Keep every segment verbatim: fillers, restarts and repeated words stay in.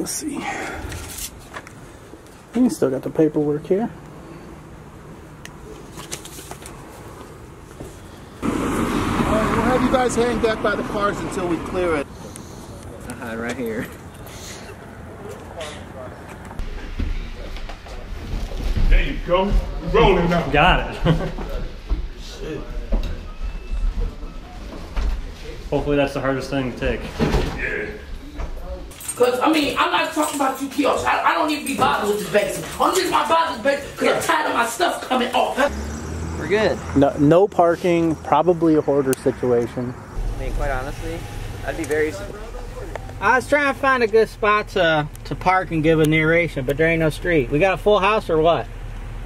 Let's see. We still got the paperwork here. You guys hang back by the cars until we clear it. I hide right here. There you go. Rolling now. Got it. Shit. Hopefully that's the hardest thing to take. Yeah. Cause I mean, I'm not talking about you kiosks. I, I don't even be bothered with the basement. Only reason my bothers basement because I'm tired of my stuff coming off. We're good. No, no parking, probably a hoarder situation. I mean, quite honestly, I'd be very... I was trying to find a good spot to, to park and give a narration, but there ain't no street. We got a full house or what?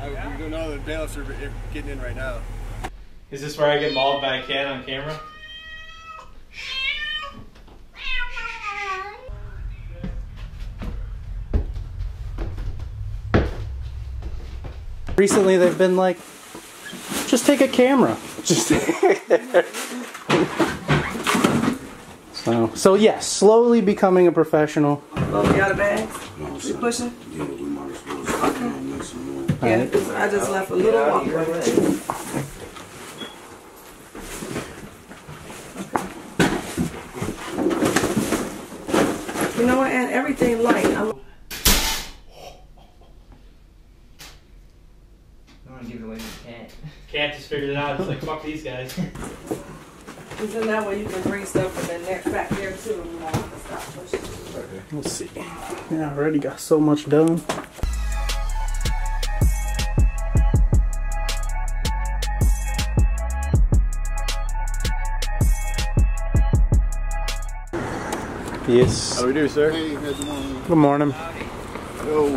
I, we're doing all the balance are getting in right now. Is this where I get mauled by a cat on camera? Recently, they've been like, just take a camera. Just so, so yes, yeah, slowly becoming a professional. Well, we out of bags? No, you pushing? Yeah, we might as well. Okay. All yeah, right. I just left a little walk right away. Okay. You know what, and everything light. I'm Cat just figured it out. It's like, fuck these guys. Because in that way you can bring stuff and then back there too. And you don't have to stop pushing. Okay. Let's see. Yeah, I already got so much done. Yes. How do we do, sir? Hey, how's it going? Good morning. Hello.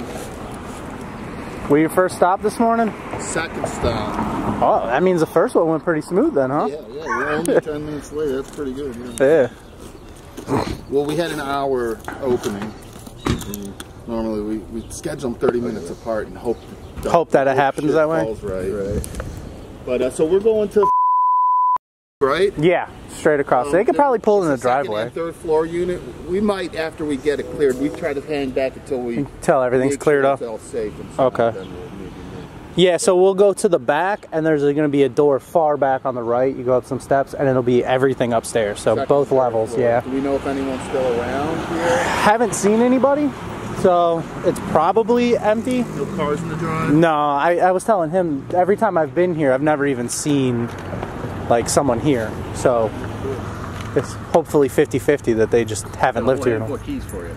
Were your first stop this morning? Second stop. Oh, that means the first one went pretty smooth then, huh? Yeah, yeah, we're only ten minutes late. That's pretty good. Yeah. yeah. Well, we had an hour opening. Mm-hmm. Normally, we we schedule them thirty minutes apart and hope that hope that it happens that way. Falls right, right. But uh, so we're going to right. Yeah, straight across. Um, they could probably pull in the driveway. And third floor unit. We might, after we get it cleared, we try to hang back until we until everything's cleared up. Safe and okay. Yeah, so we'll go to the back, and there's going to be a door far back on the right. You go up some steps, and it'll be everything upstairs. So exactly both levels, floor. Yeah. Do we know if anyone's still around here? Haven't seen anybody, so it's probably empty. No cars in the drive? No, I, I was telling him, every time I've been here, I've never even seen, like, someone here. So it's hopefully fifty fifty that they just haven't no, lived here. I have more keys for you.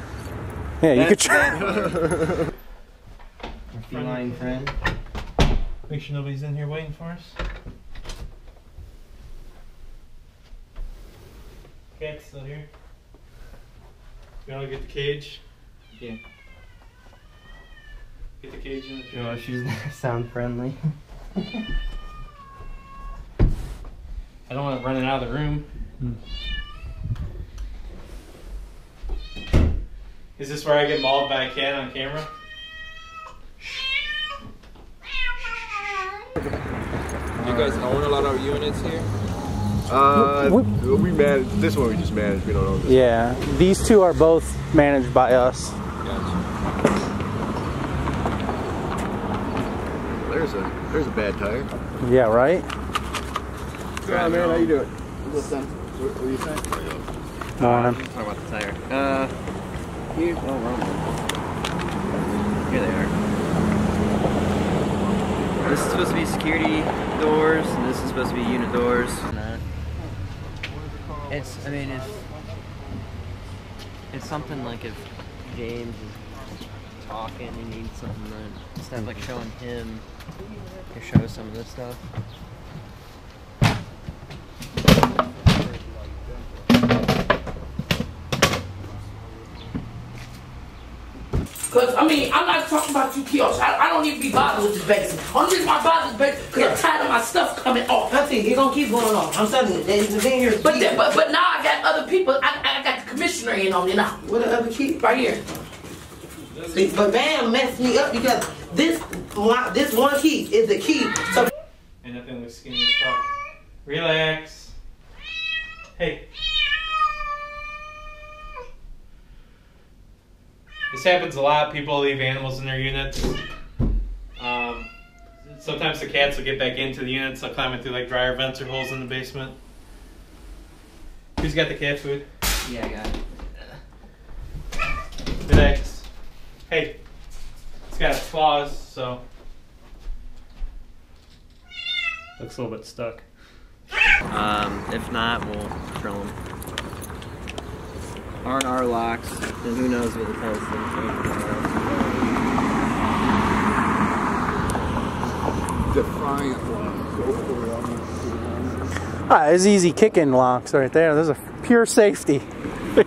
Yeah, that's you could try. Feline friend. Make sure nobody's in here waiting for us. Cat's still here. You want to get the cage? Yeah. Get the cage in the cage. Oh, she's sound friendly. I don't want to run it out of the room. Hmm. Is this where I get mauled by a cat on camera? You guys own a lot of units here? Uh, we manage, this one we just manage, we don't own this Yeah, one. These two are both managed by us. Gotcha. There's a, there's a bad tire. Yeah, right? Yeah, man, how you doing? What's up? What are you saying? No, I'm just talking about the tire. Uh, here, oh, wrong. Here they are. This is supposed to be security doors, and this is supposed to be unit doors. It's, I mean, it's, it's something like if James is talking and needs something, then instead of like showing him, you show some of this stuff. Cause I mean, I'm not talking about you kiosks. I, I don't even be bothered with this basement. Only reason my bothers basement because I'm tired of my stuff coming off. That's it. It's gonna keep going off. I'm telling you, there's been here. But then, but but now I got other people. I I got the commissioner in on me now. What the other key right here? See, but man messed me up because this my, this one key is the key. So and that thing looks skinny as fuck. Relax. Hey. This happens a lot. People leave animals in their units. Um, sometimes the cats will get back into the units. They'll climb it through like dryer vents or holes in the basement. Who's got the cat food? Yeah, I got it. Thanks. Hey, it's got its claws, so. Looks a little bit stuck. Um, if not, we'll throw them. R and R locks, and who knows what the hell is going to Defiant locks. Go for it. Ah, it's easy kicking locks right there. There's a pure safety. We'll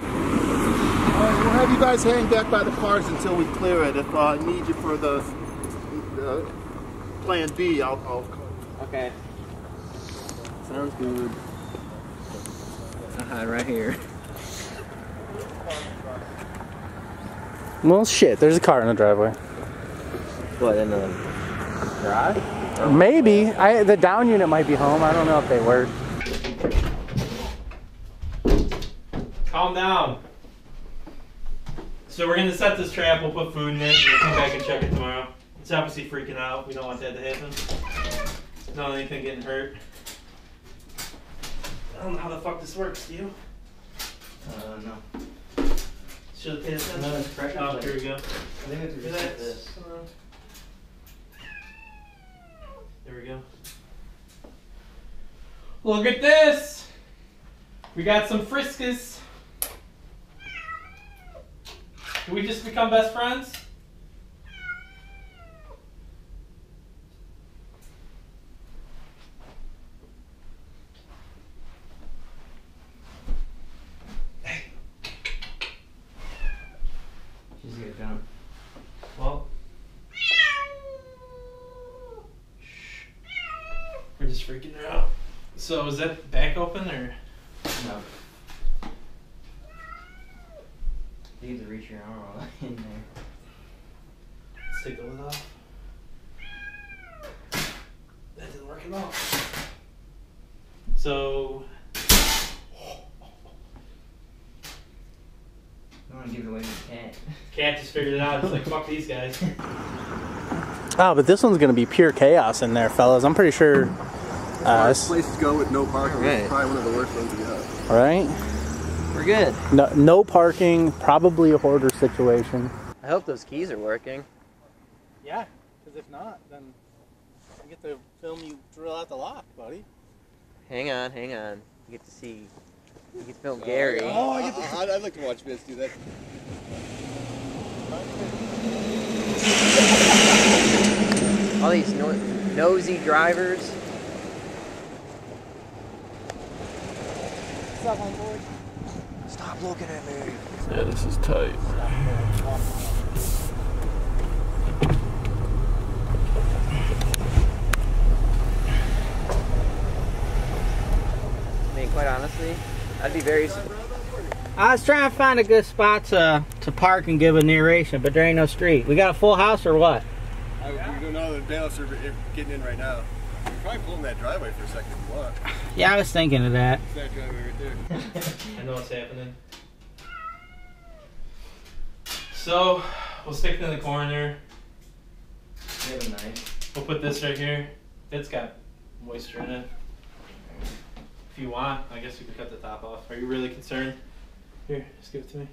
have you guys hang back by the cars until we clear it. If uh, I need you for the uh, plan B, I'll, I'll call you. Okay. Sounds good. Uh-huh, right here. Well, shit, there's a car in the driveway. What, in the garage? Or Maybe. I, the down unit might be home. I don't know if they were. Calm down. So we're gonna set this trap, we'll put food in it, and we'll come back and check it tomorrow. It's obviously freaking out, we don't want that to happen. Not anything getting hurt. I don't know how the fuck this works, do you? Uh, no. Should've paid attention. No, it's pressure. Oh, here we go. I think I have to reset this. Uh, there we go. Look at this! We got some Friskus. Did we just become best friends? Hey. She's gonna jump. Well. Shh. We're just freaking her out. So is that back open or? No. You have to reach your arm all in there. Let's take the lid off. That didn't work at all. So. I don't want to give it away to the cat. Cat just figured it out. It's like, fuck these guys. Oh, but this one's going to be pure chaos in there, fellas. I'm pretty sure. Uh, this place to go with no parking right. Is probably one of the worst ones we have. Right? We're good. No, no parking, probably a hoarder situation. I hope those keys are working. Yeah, because if not, then I get to film you drill out the lock, buddy. Hang on, hang on. You get to see, you get to film oh, Gary. Yeah. Oh, I get to, I'd, I'd like to watch Vince do that. All these no nosy drivers. What's up, on board? Stop looking at me. Yeah, this is tight. I mean, quite honestly, I'd be very... I was trying to find a good spot to, to park and give a narration, but there ain't no street. We got a full house or what? I don't know. The bailiffs are getting in right now. You can probably pull in that driveway for a second if you want. Yeah, I was thinking of that. It's that driveway right there. I know what's happening. So, we'll stick it in the corner. We have a knife. We'll put this right here. It's got moisture in it. If you want, I guess we could cut the top off. Are you really concerned? Here, just give it to me.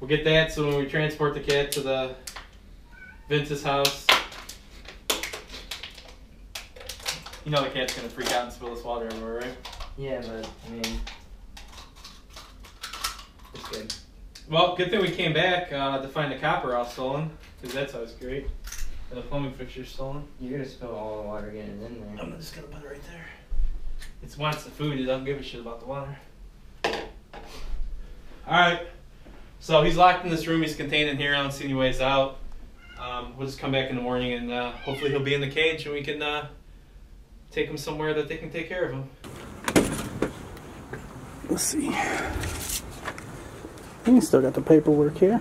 We'll get that so when we transport the cat to the Vince's house, you know the cat's gonna freak out and spill this water everywhere, right? Yeah, but, I mean, it's good. Well, good thing we came back uh, to find the copper all stolen, because that's always great. And the plumbing fixture's stolen. You're going to spill all the water getting in there. I'm just going to put it right there. It wants the food. It doesn't give a shit about the water. Alright, so he's locked in this room. He's contained in here. I don't see any ways out. Um, we'll just come back in the morning, and uh, hopefully he'll be in the cage, and we can uh, take him somewhere that they can take care of him. Let's see. I think we still got the paperwork here.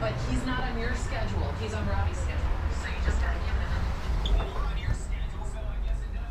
But he's not on your schedule. He's on Robbie's schedule. So you just gotta give him. We're on your schedule, so I guess it doesn't.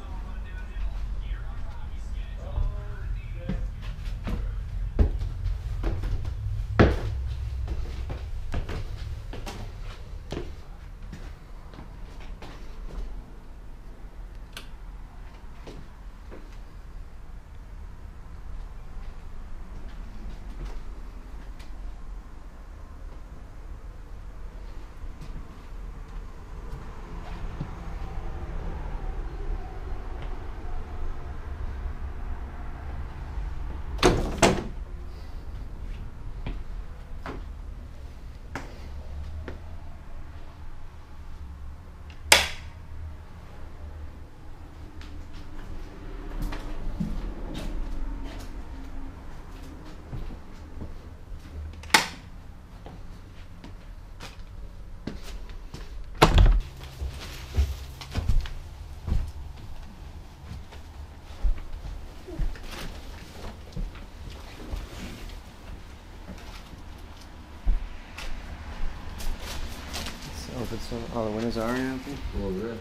if it's, oh, the windows are already open? Oh, yeah. Yeah,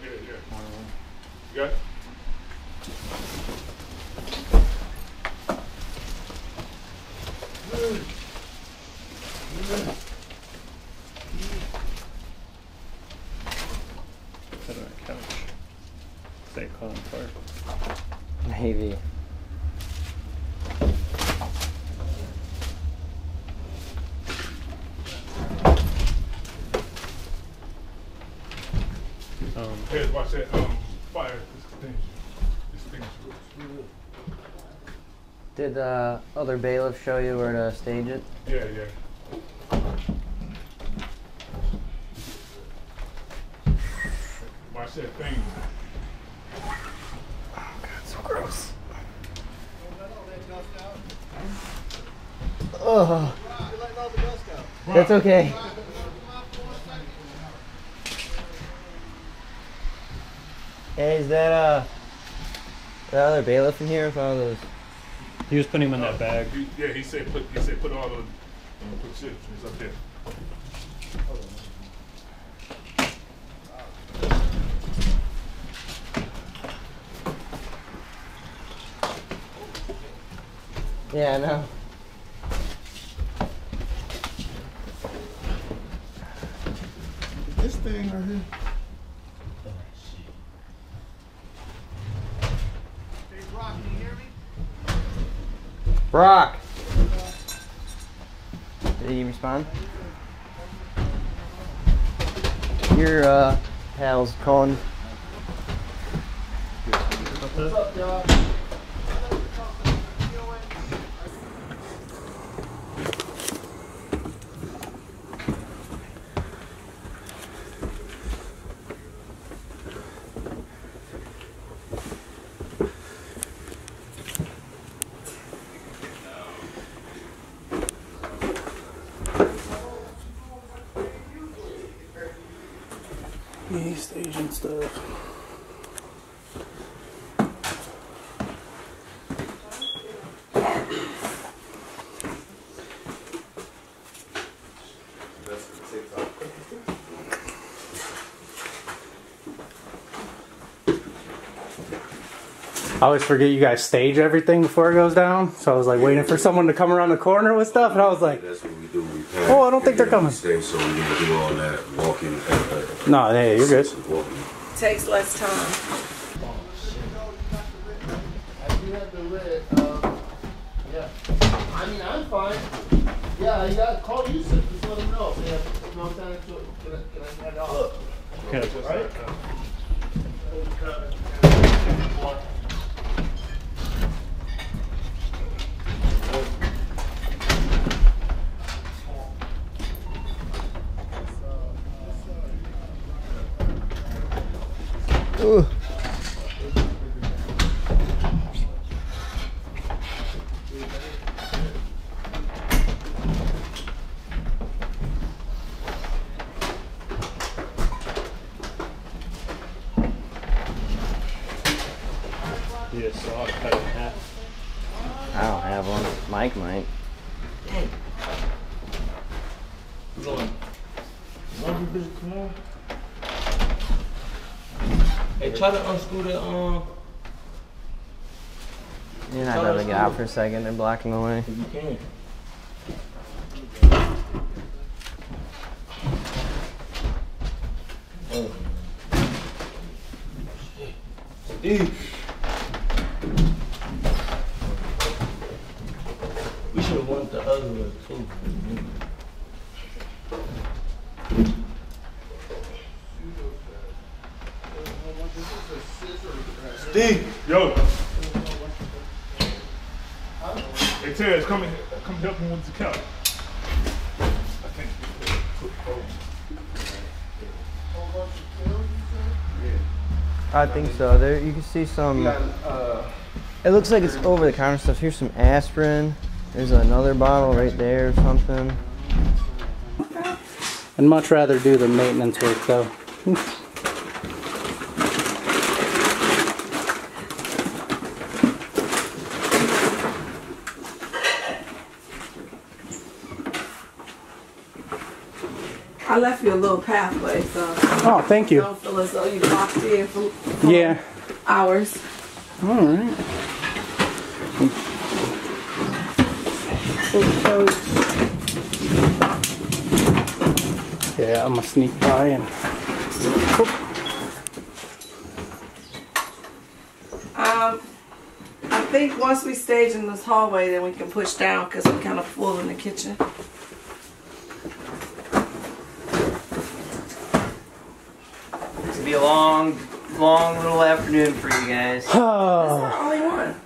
yeah. You got it? Set on a couch. Stay calm apart. Maybe. Um, hey, watch that um, fire. This thing is Did the uh, other bailiff show you where to stage it? Yeah, yeah. Watch that thing. Oh, God, so gross. Oh. That's okay. Hey, is that uh, that other bailiff in here with all those? He was putting him in uh, that bag. He, yeah, he said put. He said put all the put shit. It's up there. Yeah, I know. This thing right here. Brock, can you hear me? Brock! Did he respond? Your uh, pal's calling. What's up, y'all? East Asian stuff. I always forget you guys stage everything before it goes down, so I was like waiting for someone to come around the corner with stuff, and I was like, that's what we do. We plan. Oh, I don't think they're coming. Stay, so we're gonna do all that walking. No, hey, you're good. It takes less time. Oh, I do have the lid. Um, yeah. I mean, I'm fine. Yeah, you gotta call Yusuf. Just let him know. Yeah, no time to can I, can I head off? Okay. All right. Ooh. You just saw it cut in half. I don't have one. Mike might. Hey. Come on. Hey, try to unscrew the, um... You're not able to get out for a second. They're blocking the way. You can. Oh. Dude. We should have wanted the other one, too. Steve! Yo! Hey, Terrence, come in. Come help me with the couch. I can't get that cook cold. I think so. There, you can see some... It looks like it's over-the-counter stuff. Here's some aspirin. There's another bottle right there or something. I'd much rather do the maintenance work, though. I left you a little pathway, so. Oh, thank you. Don't feel as though you locked in for, for yeah. hours. All right. Yeah, I'm gonna sneak by and. Um, I think once we stage in this hallway, then we can push down because we're kind of full in the kitchen. Be a long, long little afternoon for you guys. Oh. That's not only one.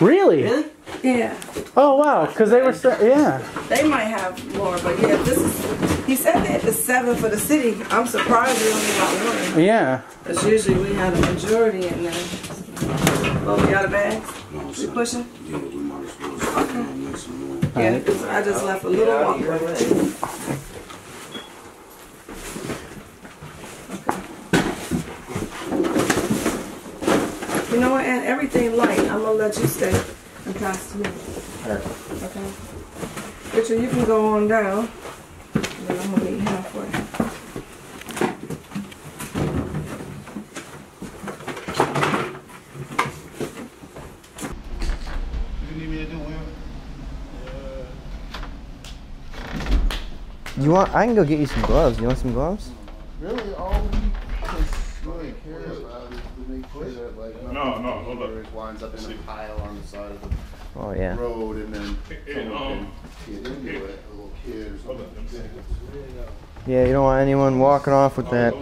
Really? Really? Yeah. Oh wow, because they were so, yeah. They might have more, but yeah, this is, he said they had the seven for the city. I'm surprised we only got one. Yeah. Because usually we had a majority in there. Well, we got a bag. You pushing? Okay. Yeah, because I just left a little walk away. You know what, and everything light. I'm gonna let you stay and pass to me. Okay. Richard, you can go on down. And then I'm gonna meet him for you. You need me to do it? You want? I can go get you some gloves. You want some gloves? Really? All we care about is to make sure that, like, no, no, hold up. Winds up in a pile on the side of the oh, yeah. road, and then hey, um, can get into it, a little kid or something. Yeah, you don't want anyone walking off with that.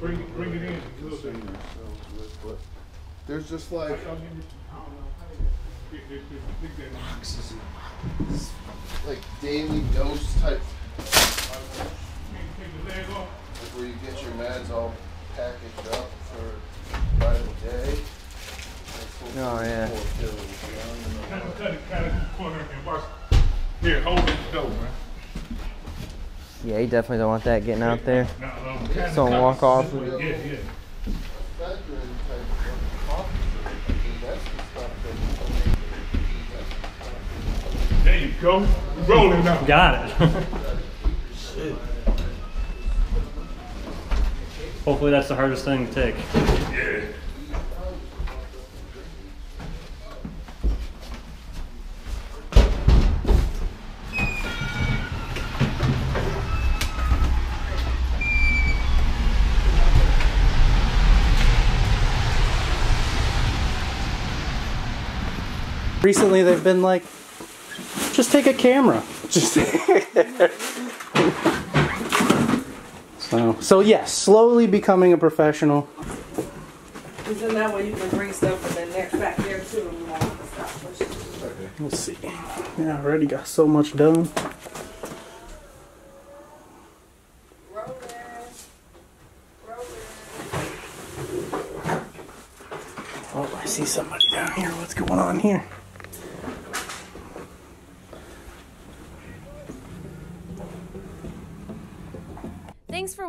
Bring, bring it in. There's just like boxes, like daily dose type. Like where you get your meds all packaged up for by the day. Oh yeah. Here, hold it dope, man. Yeah, you definitely don't want that getting out there. So walk off with it. Yeah, yeah. There you go. Rolling up. Got it. Shit. Hopefully that's the hardest thing to take. Yeah. Recently they've been like, just take a camera. Just So, so yes, yeah, slowly becoming a professional. Isn't that way you can bring stuff from the back there too and you want to stop pushing? Okay. Let's see. Yeah, I already got so much done. Roll it. Roll it. Oh, I see somebody down here. What's going on here? Thanks for